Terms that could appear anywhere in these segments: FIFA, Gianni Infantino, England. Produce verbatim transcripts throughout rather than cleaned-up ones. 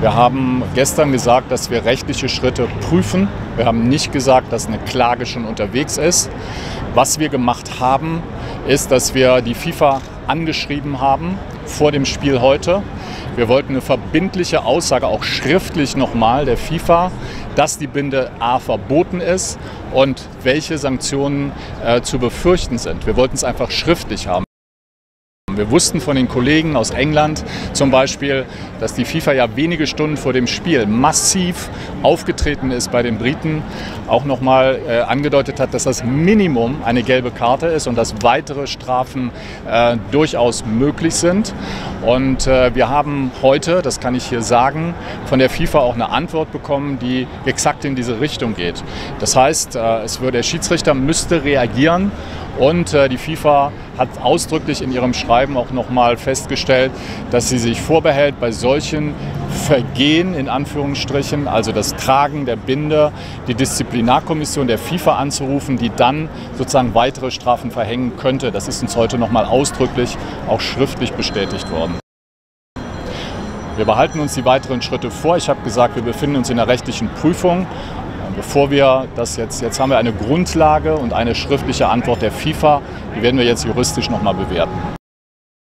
Wir haben gestern gesagt, dass wir rechtliche Schritte prüfen. Wir haben nicht gesagt, dass eine Klage schon unterwegs ist. Was wir gemacht haben, ist, dass wir die FIFA angeschrieben haben vor dem Spiel heute. Wir wollten eine verbindliche Aussage, auch schriftlich nochmal der FIFA, dass die Binde A verboten ist und welche Sanktionen äh, zu befürchten sind. Wir wollten es einfach schriftlich haben. Wir wussten von den Kollegen aus England zum Beispiel, dass die FIFA ja wenige Stunden vor dem Spiel massiv aufgetreten ist bei den Briten, auch nochmal äh, angedeutet hat, dass das Minimum eine gelbe Karte ist und dass weitere Strafen äh, durchaus möglich sind. Und äh, wir haben heute, das kann ich hier sagen, von der FIFA auch eine Antwort bekommen, die exakt in diese Richtung geht. Das heißt, äh, es würde, der Schiedsrichter müsste reagieren. Und die FIFA hat ausdrücklich in ihrem Schreiben auch nochmal festgestellt, dass sie sich vorbehält, bei solchen Vergehen in Anführungsstrichen, also das Tragen der Binde, die Disziplinarkommission der FIFA anzurufen, die dann sozusagen weitere Strafen verhängen könnte. Das ist uns heute nochmal ausdrücklich auch schriftlich bestätigt worden. Wir behalten uns die weiteren Schritte vor. Ich habe gesagt, wir befinden uns in der rechtlichen Prüfung. Bevor wir das jetzt, jetzt haben wir eine Grundlage und eine schriftliche Antwort der FIFA, die werden wir jetzt juristisch nochmal bewerten.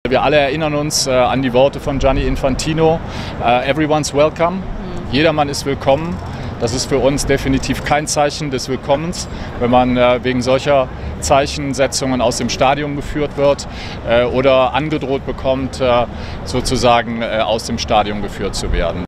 Wir alle erinnern uns äh, an die Worte von Gianni Infantino, äh, everyone's welcome, jedermann ist willkommen. Das ist für uns definitiv kein Zeichen des Willkommens, wenn man äh, wegen solcher Zeichensetzungen aus dem Stadion geführt wird äh, oder angedroht bekommt, äh, sozusagen äh, aus dem Stadion geführt zu werden.